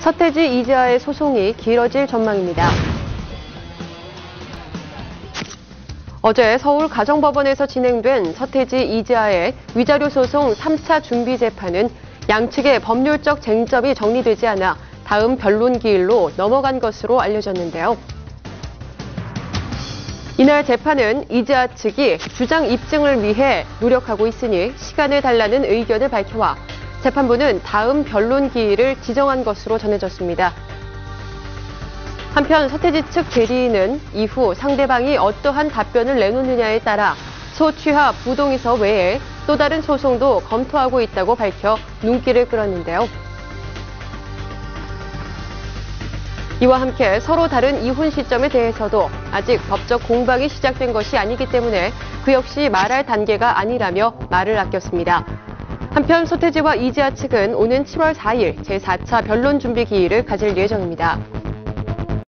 서태지, 이지아의 소송이 길어질 전망입니다. 어제 서울 가정법원에서 진행된 서태지, 이지아의 위자료 소송 3차 준비 재판은 양측의 법률적 쟁점이 정리되지 않아 다음 변론 기일로 넘어간 것으로 알려졌는데요. 이날 재판은 이지아 측이 주장 입증을 위해 노력하고 있으니 시간을 달라는 의견을 밝혀와 재판부는 다음 변론 기일을 지정한 것으로 전해졌습니다. 한편 서태지 측 대리인은 이후 상대방이 어떠한 답변을 내놓느냐에 따라 소취하 부동의서 외에 또 다른 소송도 검토하고 있다고 밝혀 눈길을 끌었는데요. 이와 함께 서로 다른 이혼 시점에 대해서도 아직 법적 공방이 시작된 것이 아니기 때문에 그 역시 말할 단계가 아니라며 말을 아꼈습니다. 한편 서태지와 이지아 측은 오는 7월 4일 제4차 변론 준비 기일을 가질 예정입니다.